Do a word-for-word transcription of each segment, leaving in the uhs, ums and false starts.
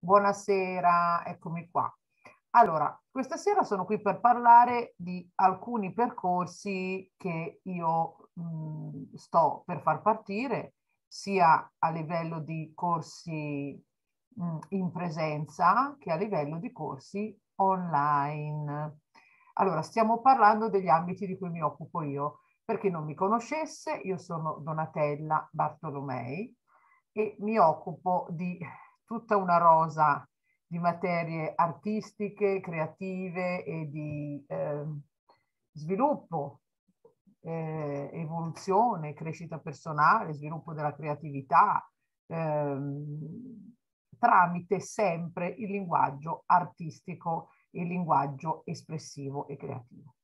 Buonasera, eccomi qua. Allora, questa sera sono qui per parlare di alcuni percorsi che io mh, sto per far partire, sia a livello di corsi mh, in presenza che a livello di corsi online. Allora, stiamo parlando degli ambiti di cui mi occupo io. Per chi non mi conoscesse, io sono Donatella Bartolomei e mi occupo di tutta una rosa di materie artistiche, creative e di eh, sviluppo, eh, evoluzione, crescita personale, sviluppo della creatività, eh, tramite sempre il linguaggio artistico, il linguaggio espressivo e creativo.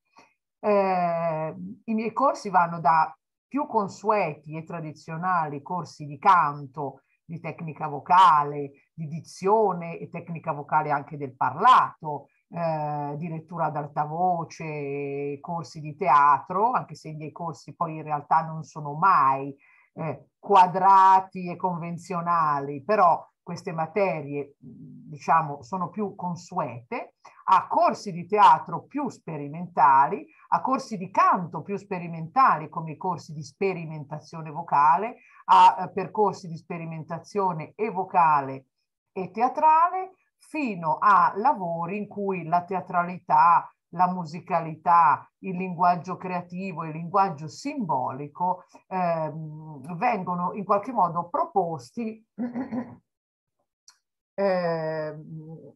Eh, i miei corsi vanno da più consueti e tradizionali corsi di canto, di tecnica vocale, di dizione e tecnica vocale anche del parlato, eh, di lettura ad alta voce, corsi di teatro, anche se i miei corsi poi in realtà non sono mai eh, quadrati e convenzionali, però queste materie, diciamo, sono più consuete, a corsi di teatro più sperimentali, a corsi di canto più sperimentali come i corsi di sperimentazione vocale, a percorsi di sperimentazione e vocale e teatrale, fino a lavori in cui la teatralità, la musicalità, il linguaggio creativo e il linguaggio simbolico eh, vengono in qualche modo proposti Eh,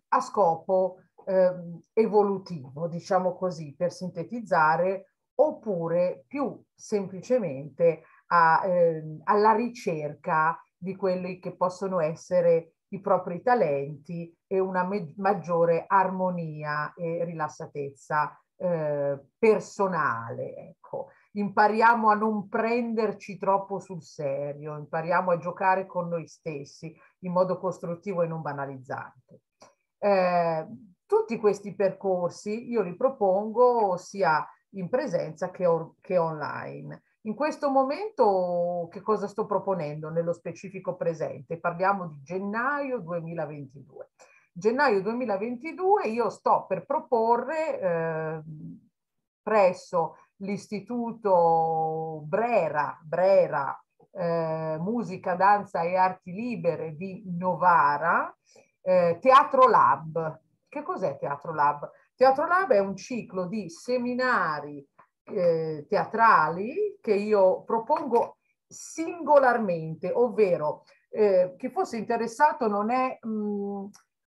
a scopo eh, evolutivo, diciamo così, per sintetizzare, oppure più semplicemente a, eh, alla ricerca di quelli che possono essere i propri talenti e una maggiore armonia e rilassatezza eh, personale. Ecco. Impariamo a non prenderci troppo sul serio, impariamo a giocare con noi stessi in modo costruttivo e non banalizzante. Eh, tutti questi percorsi io li propongo sia in presenza che, che online. In questo momento che cosa sto proponendo nello specifico presente? Parliamo di gennaio duemilaventidue. Gennaio duemilaventidue io sto per proporre eh, presso l'istituto Brera, Brera eh, Musica, Danza e Arti Libere di Novara, eh, Teatro Lab. Che cos'è Teatro Lab? Teatro Lab è un ciclo di seminari eh, teatrali che io propongo singolarmente, ovvero eh, chi fosse interessato non è mh,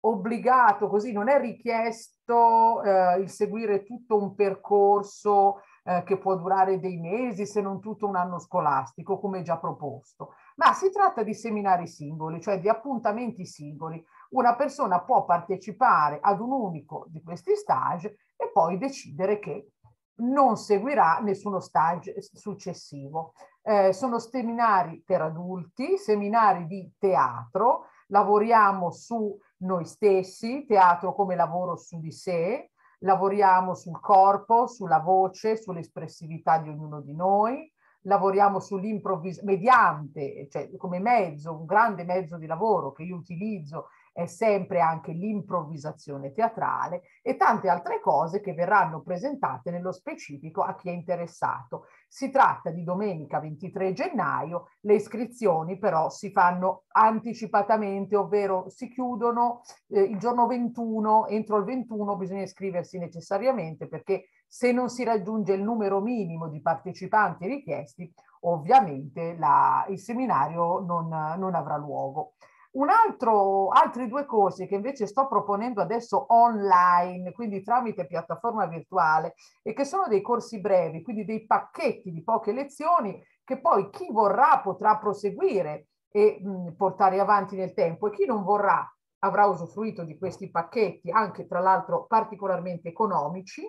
obbligato, così non è richiesto eh, il seguire tutto un percorso Eh, che può durare dei mesi, se non tutto un anno scolastico, come già proposto. Ma si tratta di seminari singoli, cioè di appuntamenti singoli. Una persona può partecipare ad un unico di questi stage e poi decidere che non seguirà nessuno stage successivo. Eh, sono seminari per adulti, seminari di teatro, lavoriamo su noi stessi, teatro come lavoro su di sé, lavoriamo sul corpo, sulla voce, sull'espressività di ognuno di noi, lavoriamo sull'improvvisazione, mediante, cioè come mezzo, un grande mezzo di lavoro che io utilizzo è sempre anche l'improvvisazione teatrale e tante altre cose che verranno presentate nello specifico a chi è interessato. Si tratta di domenica ventitré gennaio, le iscrizioni però si fanno anticipatamente, ovvero si chiudono eh, il giorno ventuno, entro il ventuno bisogna iscriversi necessariamente perché se non si raggiunge il numero minimo di partecipanti richiesti, ovviamente la, il seminario non, non avrà luogo. Un altro, altri due corsi che invece sto proponendo adesso online, quindi tramite piattaforma virtuale, e che sono dei corsi brevi, quindi dei pacchetti di poche lezioni che poi chi vorrà potrà proseguire e mh, portare avanti nel tempo, e chi non vorrà avrà usufruito di questi pacchetti, anche tra l'altro particolarmente economici.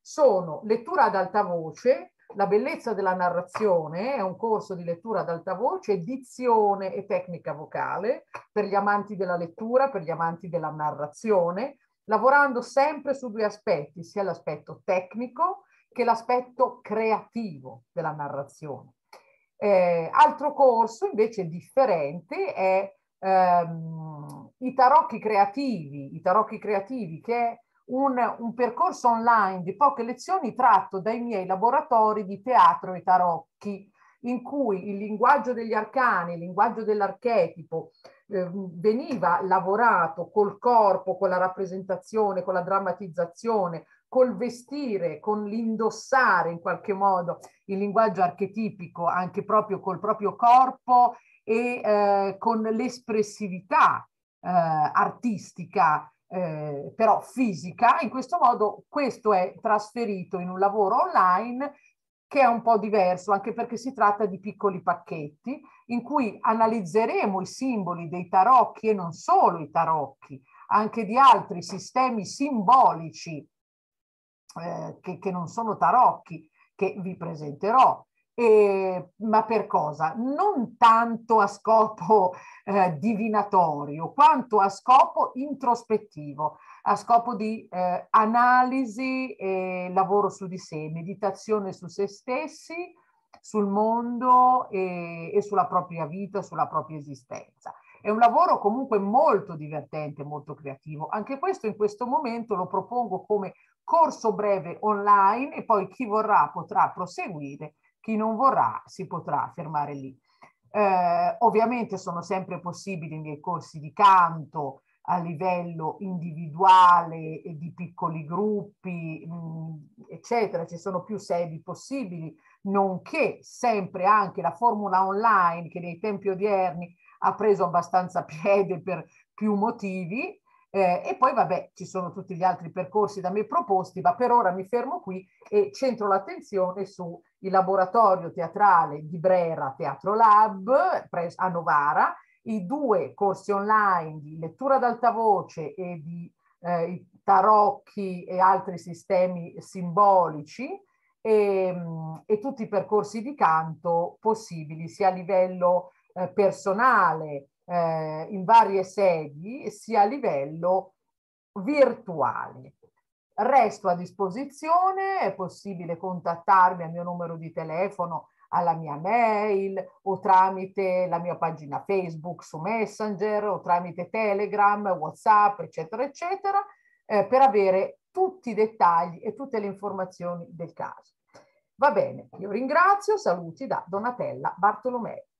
Sono lettura ad alta voce, la bellezza della narrazione, è un corso di lettura ad alta voce, dizione e tecnica vocale per gli amanti della lettura, per gli amanti della narrazione, lavorando sempre su due aspetti, sia l'aspetto tecnico che l'aspetto creativo della narrazione. Eh, altro corso invece differente è ehm, i tarocchi creativi, i tarocchi creativi che è un, un percorso online di poche lezioni tratto dai miei laboratori di teatro e tarocchi, in cui il linguaggio degli arcani, il linguaggio dell'archetipo eh, veniva lavorato col corpo, con la rappresentazione, con la drammatizzazione, col vestire, con l'indossare in qualche modo il linguaggio archetipico, anche proprio col proprio corpo e eh, con l'espressività eh, artistica, eh, però fisica. In questo modo questo è trasferito in un lavoro online che è un po' diverso, anche perché si tratta di piccoli pacchetti in cui analizzeremo i simboli dei tarocchi e non solo i tarocchi, anche di altri sistemi simbolici eh, che, che non sono tarocchi, che vi presenterò. E, ma per cosa? Non tanto a scopo eh, divinatorio, quanto a scopo introspettivo, a scopo di eh, analisi e lavoro su di sé, meditazione su se stessi, sul mondo e, e sulla propria vita, sulla propria esistenza. È un lavoro comunque molto divertente, molto creativo. Anche questo in questo momento lo propongo come corso breve online e poi chi vorrà potrà proseguire. Chi non vorrà si potrà fermare lì. Eh, ovviamente sono sempre possibili i miei corsi di canto a livello individuale e di piccoli gruppi, mh, eccetera. Ci sono più sedi possibili, nonché sempre anche la formula online che nei tempi odierni ha preso abbastanza piede per più motivi. Eh, e poi vabbè, ci sono tutti gli altri percorsi da me proposti, ma per ora mi fermo qui e centro l'attenzione su il laboratorio teatrale di Brera Teatro Lab a Novara, i due corsi online di lettura ad alta voce e di eh, tarocchi e altri sistemi simbolici e, e tutti i percorsi di canto possibili sia a livello eh, personale, Eh, in varie sedi, sia a livello virtuale. Resto a disposizione, è possibile contattarmi al mio numero di telefono, alla mia mail o tramite la mia pagina Facebook su Messenger o tramite Telegram, WhatsApp, eccetera, eccetera, eh, per avere tutti i dettagli e tutte le informazioni del caso. Va bene, io ringrazio, saluti da Donatella Bartolomei.